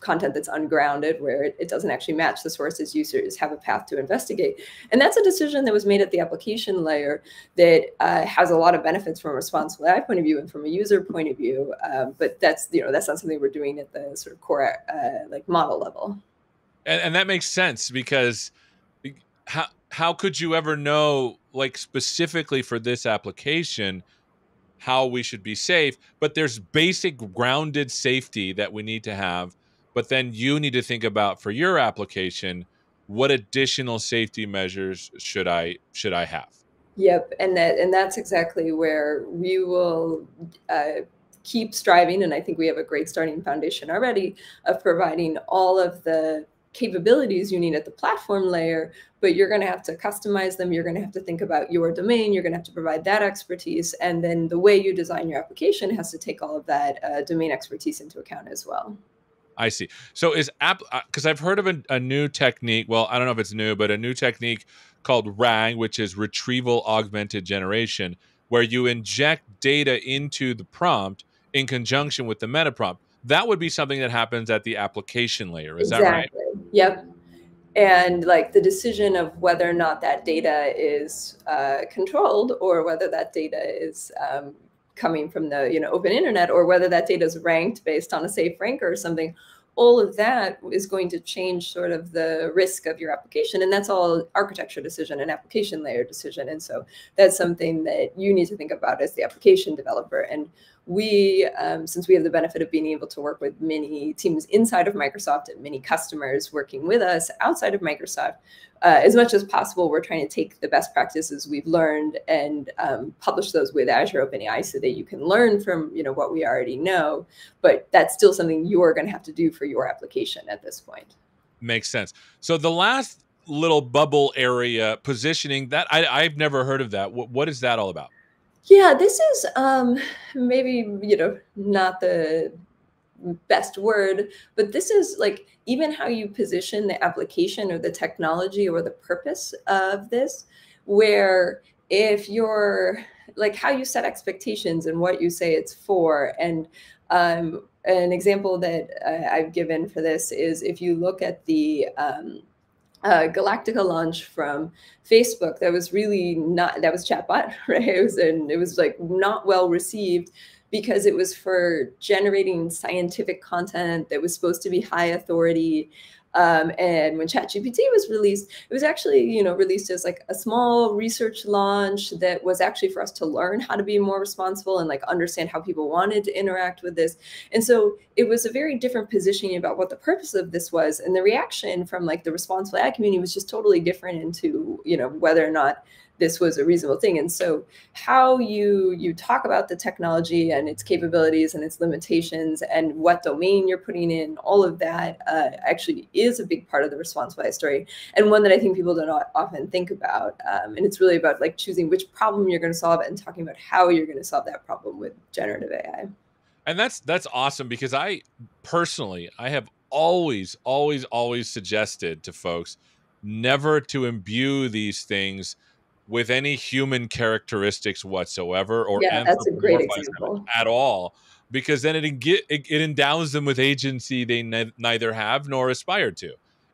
content that's ungrounded, where it, it doesn't actually match the sources users have a path to investigate. And that's a decision that was made at the application layer that uh, has a lot of benefits from a responsible A I point of view and from a user point of view. Uh, but that's, you know, that's not something we're doing at the sort of core uh, like model level. And, and that makes sense, because how, how could you ever know, like specifically for this application, how we should be safe? But there's basic grounded safety that we need to have. But then you need to think about for your application, what additional safety measures should I should I have? Yep, and that and that's exactly where we will uh, keep striving, and I think we have a great starting foundation already of providing all of the capabilities you need at the platform layer, but you're going to have to customize them. You're going to have to think about your domain. You're going to have to provide that expertise, and then the way you design your application has to take all of that uh, domain expertise into account as well. I see. So is app, because I've heard of a, a new technique. Well, I don't know if it's new, but a new technique called R A G, which is retrieval augmented generation, where you inject data into the prompt in conjunction with the meta prompt. That would be something that happens at the application layer. Is exactly. that right? Yep. And like the decision of whether or not that data is uh, controlled, or whether that data is um, coming from the you know open internet, or whether that data is ranked based on a safe ranker or something, all of that is going to change sort of the risk of your application. And that's all architecture decision and application layer decision. And so that's something that you need to think about as the application developer. And we, um, since we have the benefit of being able to work with many teams inside of Microsoft and many customers working with us outside of Microsoft, uh, as much as possible, we're trying to take the best practices we've learned and um, publish those with Azure OpenAI so that you can learn from you know what we already know. But that's still something you're going to have to do for your application at this point. Makes sense. So the last little bubble area, positioning, that I, I've never heard of that. What, what is that all about? Yeah, this is um, maybe, you know, not the best word, but this is like even how you position the application or the technology or the purpose of this, where if you're like how you set expectations and what you say it's for. And um, an example that uh, I've given for this is if you look at the um, Uh, Galactica launch from Facebook, that was really not, that was chatbot, right? It was, and it was like not well received because it was for generating scientific content that was supposed to be high authority. Um, and when ChatGPT was released, it was actually, you know, released as like a small research launch that was actually for us to learn how to be more responsible and like understand how people wanted to interact with this. And so it was a very different positioning about what the purpose of this was. And the reaction from like the responsible A I community was just totally different into, you know, whether or not this was a reasonable thing. And so how you you talk about the technology and its capabilities and its limitations and what domain you're putting in, all of that uh, actually is a big part of the responsible A I story, and one that I think people don't often think about. Um, and it's really about like choosing which problem you're going to solve and talking about how you're going to solve that problem with generative A I. And that's that's awesome, because I personally, I have always, always, always suggested to folks never to imbue these things with any human characteristics whatsoever, or yeah, that's a great example. At all, because then it, it it endows them with agency they ne neither have nor aspire to,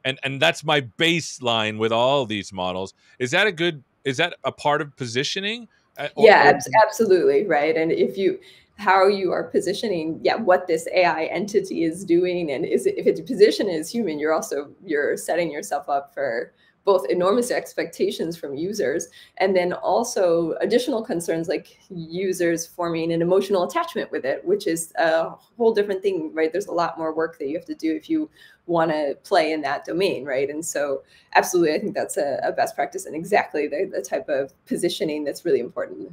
and and that's my baseline with all these models. Is that a good? Is that a part of positioning? Uh, or, yeah, ab absolutely, right. And if you how you are positioning, yeah, what this A I entity is doing, and is it, if its position is human, you're also you're setting yourself up for both enormous expectations from users, and then also additional concerns like users forming an emotional attachment with it, which is a whole different thing, right? There's a lot more work that you have to do if you want to play in that domain, right? And so absolutely, I think that's a, a best practice and exactly the, the type of positioning that's really important.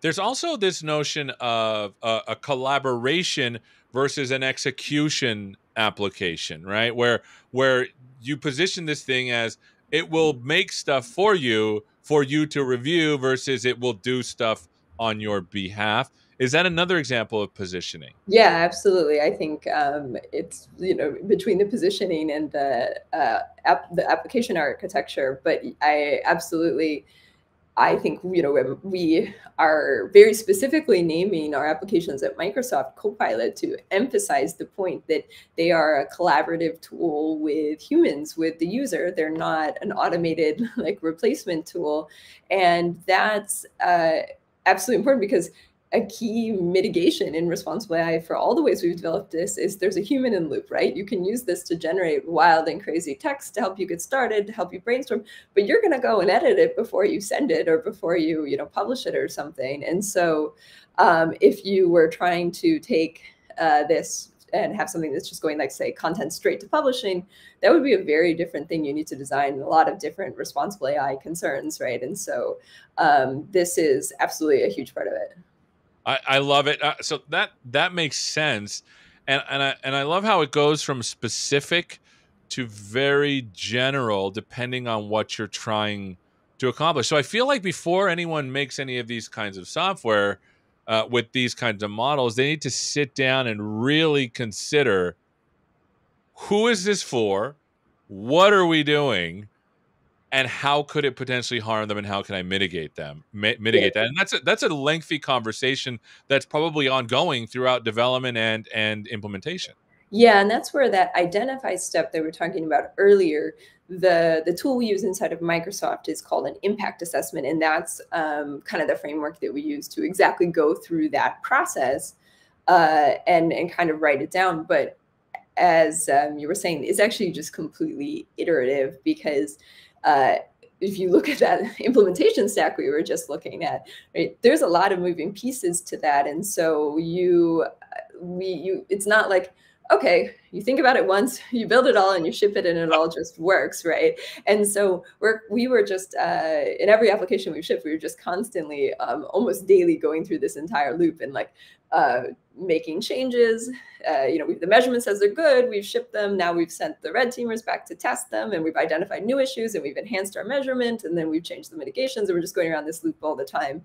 There's also this notion of a, a collaboration versus an execution application, right? Where, where you position this thing as, it will make stuff for you, for you to review, versus it will do stuff on your behalf. Is that another example of positioning? Yeah, absolutely. I think um, it's, you know, between the positioning and the uh, ap the application architecture. But I absolutely, I think, you know, we are very specifically naming our applications at Microsoft Copilot to emphasize the point that they are a collaborative tool with humans, with the user. They're not an automated like replacement tool, and that's uh, absolutely important because a key mitigation in responsible A I for all the ways we've developed this is there's a human in loop, right? You can use this to generate wild and crazy text to help you get started, to help you brainstorm, but you're gonna go and edit it before you send it or before you, you know, publish it or something. And so um, if you were trying to take uh, this and have something that's just going like, say, content straight to publishing, that would be a very different thing. You need to design a lot of different responsible A I concerns, right? And so um, this is absolutely a huge part of it. I, I love it. Uh, so that that makes sense, and and I and I love how it goes from specific to very general, depending on what you're trying to accomplish. So I feel like before anyone makes any of these kinds of software uh, with these kinds of models, they need to sit down and really consider, who is this for? What are we doing? And how could it potentially harm them, and how can I mitigate them, mi mitigate yeah. that? And that's a, that's a lengthy conversation that's probably ongoing throughout development and, and implementation. Yeah, and that's where that identify step that we were talking about earlier, the, the tool we use inside of Microsoft is called an impact assessment, and that's um, kind of the framework that we use to exactly go through that process uh, and, and kind of write it down. But as um, you were saying, it's actually just completely iterative because Uh, if you look at that implementation stack we were just looking at, right, there's a lot of moving pieces to that. And so you, we, you, it's not like, okay, you think about it once, you build it all and you ship it and it all just works, right? And so we're, we were just, uh, in every application we've shipped, we were just constantly, um, almost daily going through this entire loop and like uh, making changes. Uh, you know, we, the measurement says they're good, we've shipped them, now we've sent the red teamers back to test them, and we've identified new issues and we've enhanced our measurement, and then we've changed the mitigations, and we're just going around this loop all the time.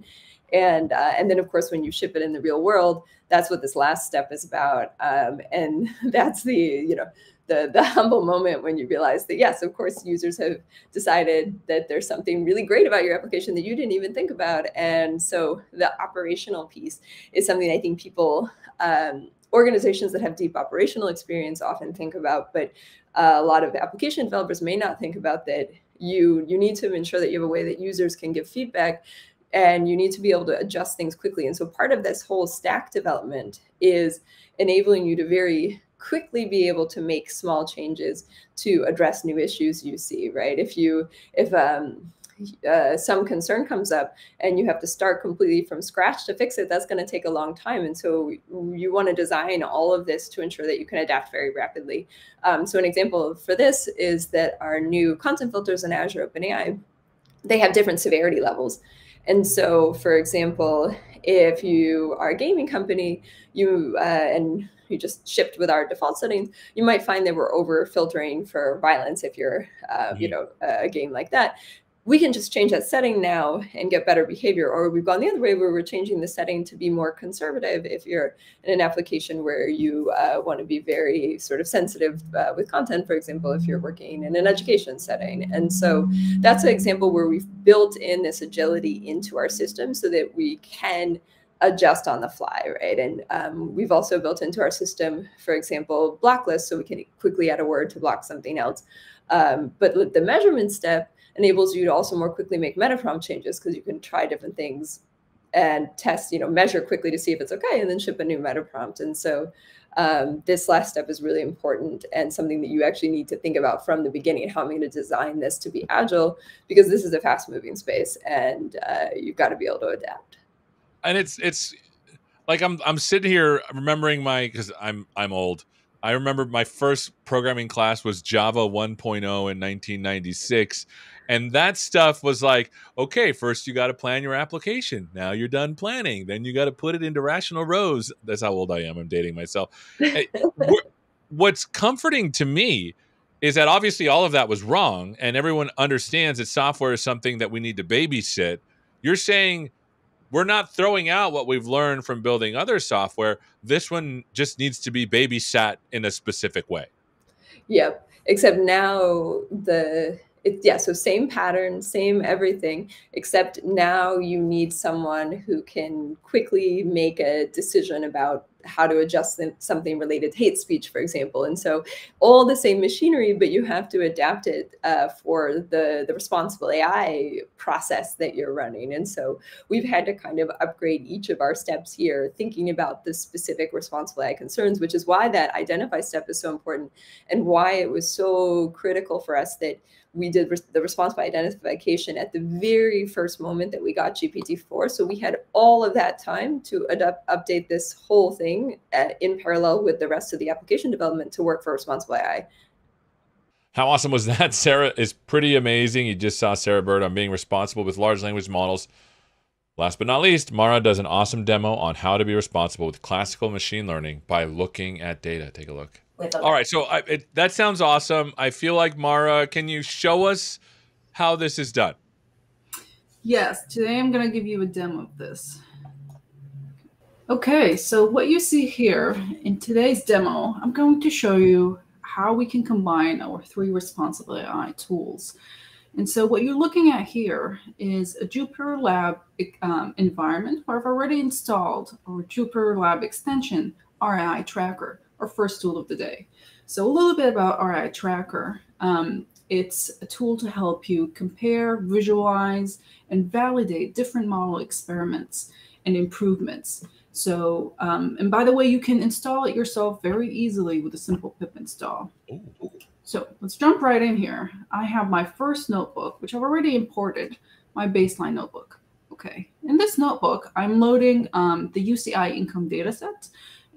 And, uh, and then, of course, when you ship it in the real world, that's what this last step is about. Um, and that's the, you know, the, the humble moment when you realize that, yes, of course, users have decided that there's something really great about your application that you didn't even think about. And so the operational piece is something I think people, um, organizations that have deep operational experience often think about, but uh, a lot of application developers may not think about that. You, you need to ensure that you have a way that users can give feedback, and you need to be able to adjust things quickly. And so part of this whole stack development is enabling you to very quickly be able to make small changes to address new issues you see, right? If you, if um, uh, some concern comes up and you have to start completely from scratch to fix it, that's gonna take a long time. And so you wanna design all of this to ensure that you can adapt very rapidly. Um, so an example for this is that our new content filters in Azure OpenAI, they have different severity levels. And so, for example, if you are a gaming company, you uh, and you just shipped with our default settings, you might find that we're over filtering for violence. If you're, uh, you know, a game like that, we can just change that setting now and get better behavior. Or we've gone the other way where we're changing the setting to be more conservative. If you're in an application where you uh, want to be very sort of sensitive uh, with content, for example, if you're working in an education setting. And so that's an example where we've built in this agility into our system so that we can adjust on the fly, right? And um, we've also built into our system, for example, block lists, so we can quickly add a word to block something else. Um, but the measurement step enables you to also more quickly make meta prompt changes, because you can try different things and test, you know, measure quickly to see if it's okay, and then ship a new meta prompt. And so um, this last step is really important and something that you actually need to think about from the beginning, how I'm going to design this to be agile, because this is a fast moving space and uh, you've got to be able to adapt. And it's, it's like, I'm, I'm sitting here remembering my, cause I'm, I'm old. I remember my first programming class was Java one point oh in nineteen ninety-six. And that stuff was like, okay, first you got to plan your application. Now you're done planning. Then you got to put it into rational rows. That's how old I am. I'm dating myself. What's comforting to me is that obviously all of that was wrong, and everyone understands that software is something that we need to babysit. You're saying we're not throwing out what we've learned from building other software. This one just needs to be babysat in a specific way. Yep. Except now the, it, yeah, so same pattern, same everything, except now you need someone who can quickly make a decision about how to adjust something related to hate speech, for example. And so all the same machinery, but you have to adapt it uh, for the, the responsible A I process that you're running. And so we've had to kind of upgrade each of our steps here, thinking about the specific responsible A I concerns, which is why that identify step is so important and why it was so critical for us that we did the responsible identification at the very first moment that we got G P T four. So we had all of that time to adapt, update this whole thing uh, in parallel with the rest of the application development to work for responsible A I. How awesome was that, Sarah? It's pretty amazing. You just saw Sarah Bird on being responsible with large language models. Last but not least, Mara does an awesome demo on how to be responsible with classical machine learning by looking at data. Take a look. All right, so I, it, that sounds awesome. I feel like, Mara, can you show us how this is done? Yes, today I'm going to give you a demo of this. Okay, so what you see here in today's demo, I'm going to show you how we can combine our three responsible A I tools. And so what you're looking at here is a JupyterLab um, environment where I've already installed our JupyterLab extension, R A I Tracker, our first tool of the day. So a little bit about R A I Tracker. Um, it's a tool to help you compare, visualize, and validate different model experiments and improvements. So, um, and by the way, you can install it yourself very easily with a simple pip install. Ooh. So let's jump right in here. I have my first notebook, which I've already imported, my baseline notebook. Okay, in this notebook, I'm loading um, the U C I income dataset.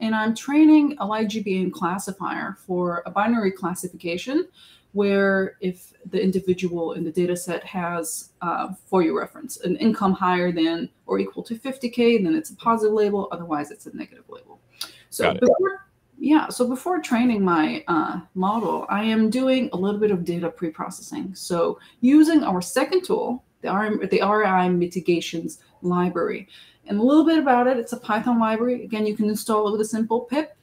And I'm training a LightGBM classifier for a binary classification where if the individual in the data set has, uh, for your reference, an income higher than or equal to fifty K, then it's a positive label. Otherwise, it's a negative label. So before, yeah, so before training my uh, model, I am doing a little bit of data pre-processing. So using our second tool, the R I mitigations library. And a little bit about it, it's a Python library. Again, you can install it with a simple pip.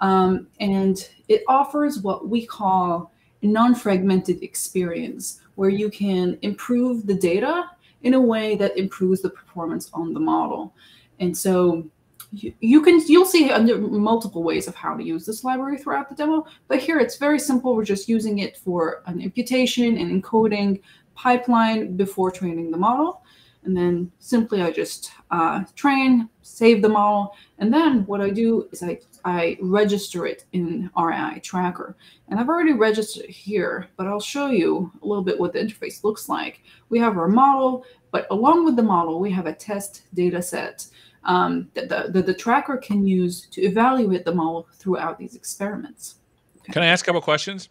Um, and it offers what we call a non-fragmented experience, where you can improve the data in a way that improves the performance on the model. And so you, you can, you'll see under multiple ways of how to use this library throughout the demo. But here it's very simple. We're just using it for an imputation and encoding pipeline before training the model. And then simply I just uh, train, save the model. And then what I do is I, I register it in R A I Tracker. And I've already registered it here, but I'll show you a little bit what the interface looks like. We have our model, but along with the model, we have a test data set um, that, the, that the tracker can use to evaluate the model throughout these experiments. Okay. Can I ask a couple questions?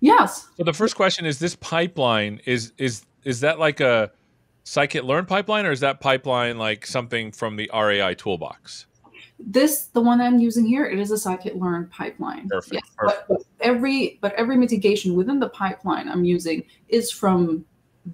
Yes. So the first question is, this pipeline, is is is that like a scikit-learn pipeline, or is that pipeline like something from the R A I toolbox? This, the one I'm using here, it is a scikit-learn pipeline. Perfect. Yes. Perfect. But, but every but every mitigation within the pipeline I'm using is from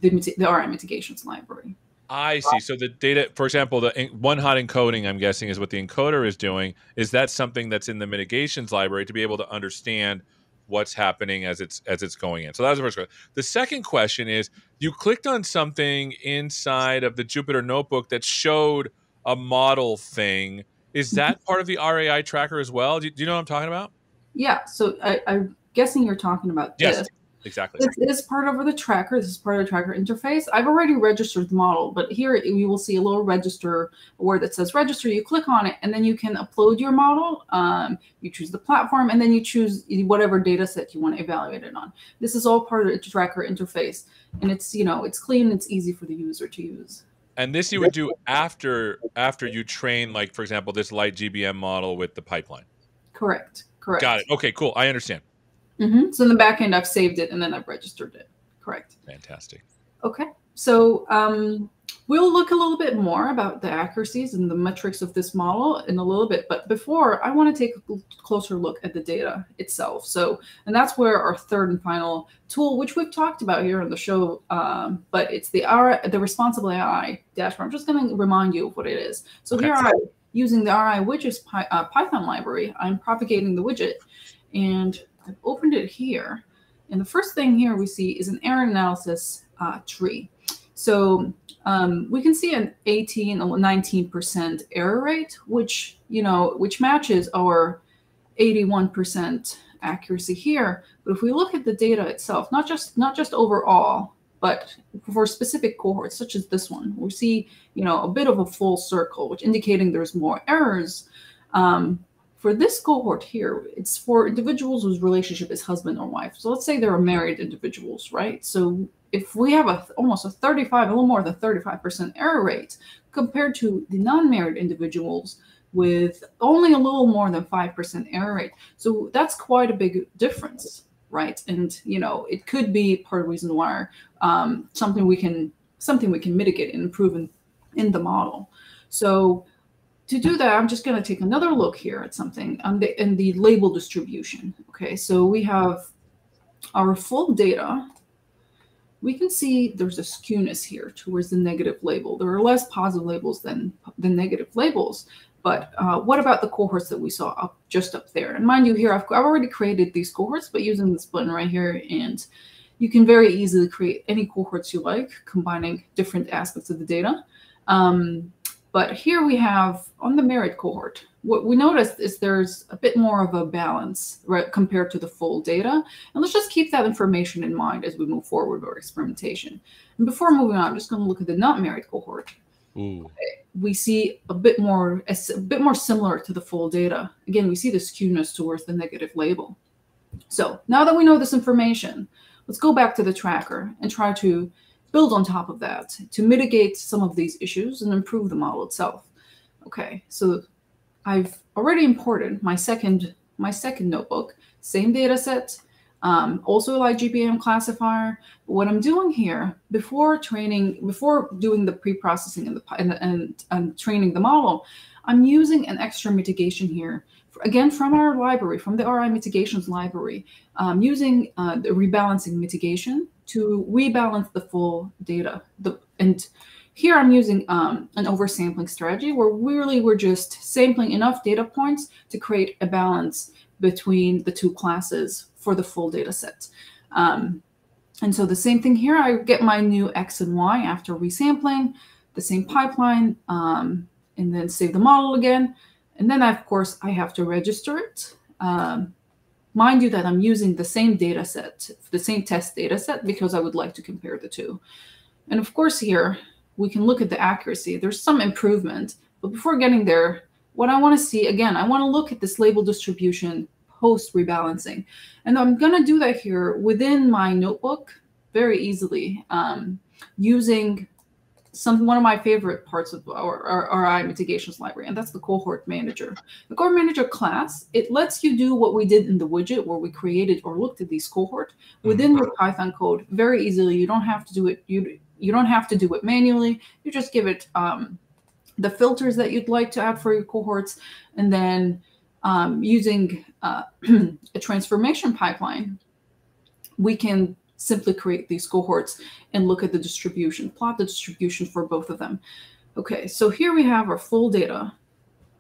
the the R A I mitigations library. I see. So the data, for example, the one hot encoding, I'm guessing, is what the encoder is doing. Is that something that's in the mitigations library to be able to understand what's happening as it's as it's going in? So that was the first question. The second question is, you clicked on something inside of the Jupyter Notebook that showed a model thing. Is that part of the R A I tracker as well? Do you, do you know what I'm talking about? Yeah, so I, I'm guessing you're talking about this. Yes, exactly. This is part of the tracker. This is part of the tracker interface. I've already registered the model, but here you will see a little register word that says register. You click on it, and then you can upload your model. Um, you choose the platform, and then you choose whatever data set you want to evaluate it on. This is all part of the tracker interface, and it's, you know, it's clean. It's easy for the user to use. And this you would do after after you train, like, for example, this LightGBM model with the pipeline. Correct. Correct. Got it. Okay, cool. I understand. Mm-hmm. So in the back end, I've saved it, and then I've registered it. Correct. Fantastic. Okay. So um, We'll look a little bit more about the accuracies and the metrics of this model in a little bit, but before, I want to take a closer look at the data itself. So, and that's where our third and final tool, which we've talked about here on the show, um, but it's the R, the Responsible A I dashboard. I'm just going to remind you of what it is. So okay. Here I am using the R I widgets py, uh, Python library. I'm propagating the widget, and I've opened it here. And the first thing here we see is an error analysis uh, tree. So um, we can see an eighteen, nineteen percent error rate, which, you know, which matches our eighty-one percent accuracy here. But if we look at the data itself, not just not just overall, but for specific cohorts such as this one, we see, you know, a bit of a full circle, which indicating there's more errors. Um, For this cohort here, it's for individuals whose relationship is husband or wife. So let's say there are married individuals, right? So if we have a almost a thirty-five, a little more than thirty-five percent error rate compared to the non-married individuals with only a little more than five percent error rate. So that's quite a big difference, right? And you know, it could be part of the reason why um, something we can something we can mitigate and improve in, in the model. So to do that, I'm just going to take another look here at something on the, in the label distribution. Okay, so we have our full data. We can see there's a skewness here towards the negative label. There are less positive labels than the negative labels. But uh, what about the cohorts that we saw up just up there? And mind you, here I've, I've already created these cohorts, but using this button right here, and you can very easily create any cohorts you like, combining different aspects of the data. Um, But here we have on the merit cohort, what we noticed is there's a bit more of a balance, right, compared to the full data. And let's just keep that information in mind as we move forward with our experimentation. And before moving on, I'm just going to look at the not merit cohort. Mm. We see a bit more, a bit more similar to the full data. Again, we see the skewness towards the negative label. So now that we know this information, let's go back to the tracker and try to build on top of that to mitigate some of these issues and improve the model itself. Okay, so I've already imported my second my second notebook, same data set, um, also a LightGBM classifier. But what I'm doing here before training, before doing the pre-processing and the and, and and training the model, I'm using an extra mitigation here. Again, from our library, from the R I mitigations library, um, using uh, the rebalancing mitigation to rebalance the full data. The, and here I'm using um, an oversampling strategy where really we're just sampling enough data points to create a balance between the two classes for the full data set. Um, and so the same thing here, I get my new X and Y after resampling, the same pipeline, um, and then save the model again. And then, I, of course, I have to register it. Um, mind you that I'm using the same data set, the same test data set, because I would like to compare the two. And, of course, here we can look at the accuracy. There's some improvement. But before getting there, what I want to see, again, I want to look at this label distribution post-rebalancing. And I'm going to do that here within my notebook very easily um, using Some, one of my favorite parts of our, our, our R I mitigations library, and that's the cohort manager. The cohort manager class, it lets you do what we did in the widget where we created or looked at these cohort within your Python code very easily. You don't have to do it. You, you don't have to do it manually. You just give it um, the filters that you'd like to add for your cohorts, and then um, using uh, a transformation pipeline, we can simply create these cohorts and look at the distribution, plot the distribution for both of them. Okay, so here we have our full data.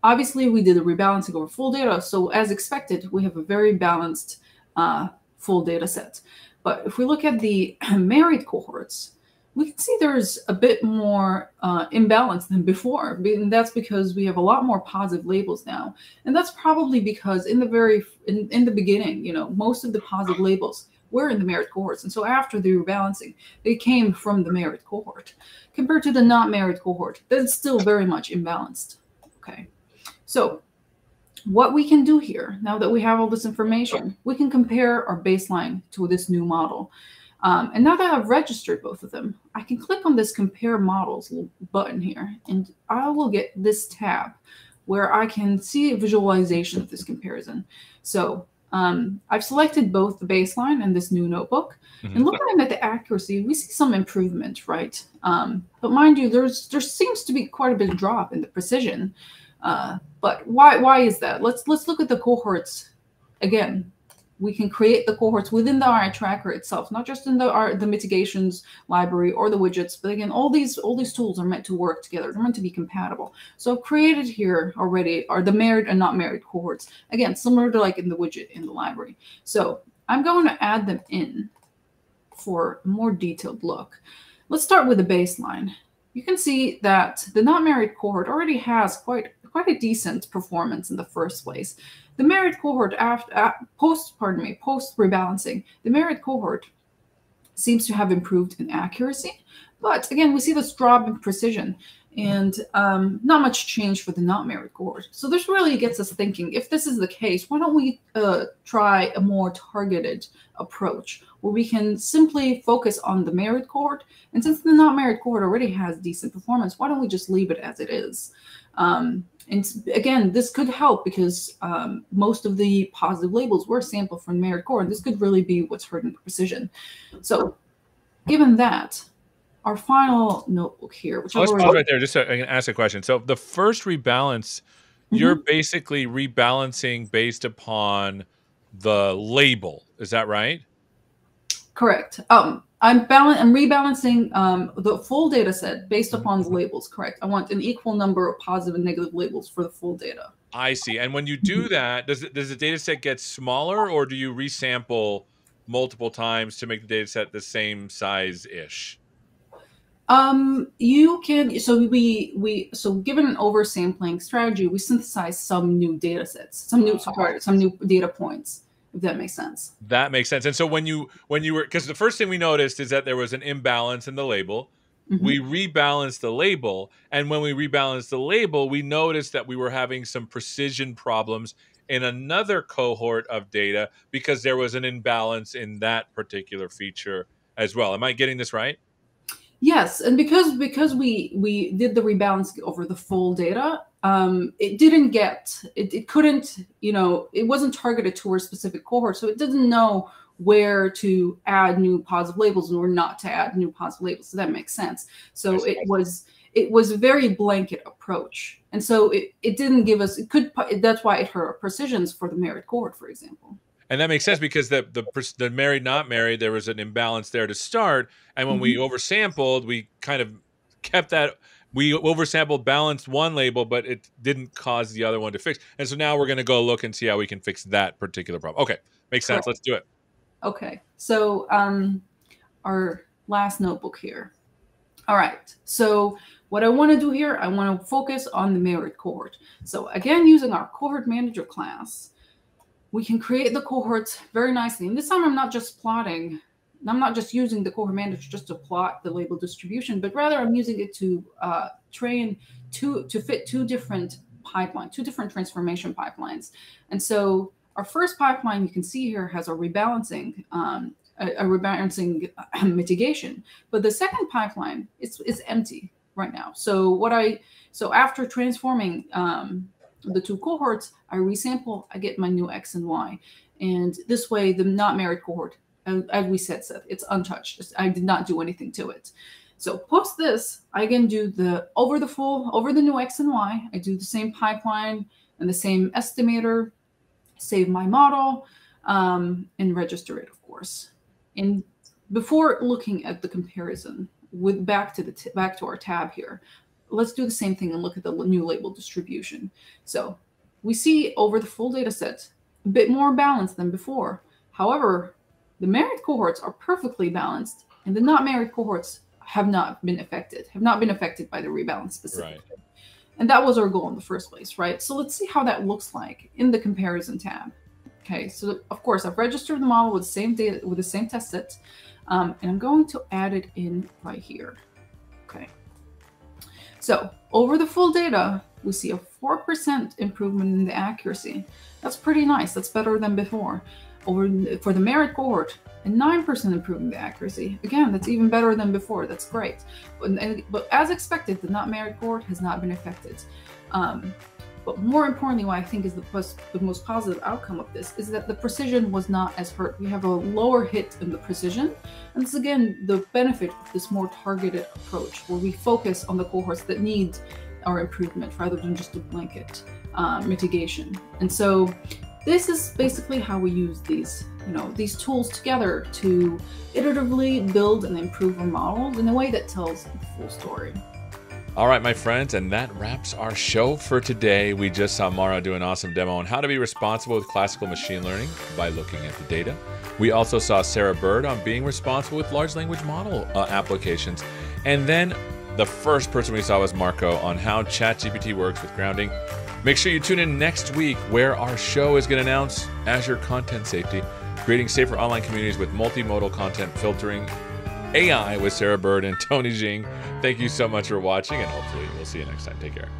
Obviously, we did a rebalancing over full data. So as expected, we have a very balanced uh, full data set. But if we look at the married cohorts, we can see there's a bit more uh, imbalance than before. And that's because we have a lot more positive labels now. And that's probably because in the very in, in the beginning, you know, most of the positive labels were in the merit cohorts. And so after the rebalancing, they came from the merit cohort. Compared to the not merit cohort, that's still very much imbalanced. Okay, so what we can do here, now that we have all this information, we can compare our baseline to this new model. Um, and now that I've registered both of them, I can click on this compare models button here, and I will get this tab where I can see a visualization of this comparison. So Um, I've selected both the baseline and this new notebook. Mm-hmm. And looking at the accuracy, we see some improvement, right? Um, but mind you, there's there seems to be quite a bit of drop in the precision. Uh, but why why is that? Let's let's look at the cohorts again. We can create the cohorts within the R A I tracker itself, not just in the R, the mitigations library or the widgets, but again, all these all these tools are meant to work together. They're meant to be compatible. So I've created here already are the married and not married cohorts. Again, similar to like in the widget in the library. So I'm going to add them in for a more detailed look. Let's start with the baseline. You can see that the not married cohort already has quite quite a decent performance in the first place. The married cohort after uh, post, pardon me, post rebalancing, the married cohort seems to have improved in accuracy, but again, we see this drop in precision and um, not much change for the not married cohort. So this really gets us thinking, if this is the case, why don't we uh, try a more targeted approach where we can simply focus on the married cohort? And since the not married cohort already has decent performance, why don't we just leave it as it is? Um, and again, this could help because um, most of the positive labels were sampled from married cohort. This could really be what's hurting precision. So given that, our final notebook here. Which so let's already... pause right there just so I can ask a question. So the first rebalance, mm-hmm. you're basically rebalancing based upon the label. Is that right? Correct. Um, I'm, I'm rebalancing um, the full data set based upon the labels, correct? I want an equal number of positive and negative labels for the full data. I see. And when you do that, does, it, does the data set get smaller, or do you resample multiple times to make the data set the same size-ish? Um, you can, so we, we, so given an oversampling strategy, we synthesize some new data sets, some new, sorry, some new data points, if that makes sense. That makes sense. And so when you, when you were, because the first thing we noticed is that there was an imbalance in the label. Mm-hmm. We rebalanced the label. And when we rebalanced the label, we noticed that we were having some precision problems in another cohort of data because there was an imbalance in that particular feature as well. Am I getting this right? Yes, and because because we we did the rebalancing over the full data, um, it didn't get it, it couldn't you know it wasn't targeted towards specific cohort, so it didn't know where to add new positive labels and where not to add new positive labels. So that makes sense. So it was it was a very blanket approach, and so it it didn't give us it could that's why it hurt our precisions for the married cohort, for example. And that makes sense because the, the the married, not married, there was an imbalance there to start. And when mm-hmm. we oversampled, we kind of kept that. We oversampled, balanced one label, but it didn't cause the other one to fix. And so now we're going to go look and see how we can fix that particular problem. Okay, makes sense. Correct. Let's do it. Okay, so um, our last notebook here. All right, so what I want to do here, I want to focus on the married cohort. So again, using our cohort manager class, we can create the cohorts very nicely. And this time I'm not just plotting, I'm not just using the cohort manager just to plot the label distribution, but rather I'm using it to uh, train two, to fit two different pipelines, two different transformation pipelines. And so our first pipeline you can see here has a rebalancing, um, a, a rebalancing mitigation. But the second pipeline is, is empty right now. So what I, so after transforming, um, the two cohorts, I resample, I get my new X and Y. And this way, the not married cohort, as we said, Seth, it's untouched. I did not do anything to it. So post this, I can do the over the full, over the new X and Y. I do the same pipeline and the same estimator, save my model, um, and register it, of course. And before looking at the comparison with back to the t back to our tab here, let's do the same thing and look at the new label distribution. So we see over the full data set, a bit more balanced than before. However, the married cohorts are perfectly balanced and the not married cohorts have not been affected, have not been affected by the rebalance specifically. Right. And that was our goal in the first place, right? So let's see how that looks like in the comparison tab. Okay, so of course I've registered the model with the same data, with the same test set, um, and I'm going to add it in right here, okay. So over the full data, we see a four percent improvement in the accuracy. That's pretty nice. That's better than before. Over for the merit cohort, a nine percent improvement in the accuracy. Again, that's even better than before. That's great. But, but as expected, the not merit cohort has not been affected. Um, But more importantly, what I think is the, pos the most positive outcome of this is that the precision was not as hurt. We have a lower hit in the precision. And this is, again, the benefit of this more targeted approach where we focus on the cohorts that need our improvement rather than just a blanket uh, mitigation. And so this is basically how we use these, you know, these tools together to iteratively build and improve our models in a way that tells the full story. All right, my friends, and that wraps our show for today. We just saw Mara do an awesome demo on how to be responsible with classical machine learning by looking at the data. We also saw Sarah Bird on being responsible with large language model uh, applications. And then the first person we saw was Marco on how ChatGPT works with grounding. Make sure you tune in next week where our show is going to announce Azure Content Safety, creating safer online communities with multimodal content filtering, A I with Sarah Bird and Tony Jing. Thank you so much for watching, and hopefully we'll see you next time. Take care.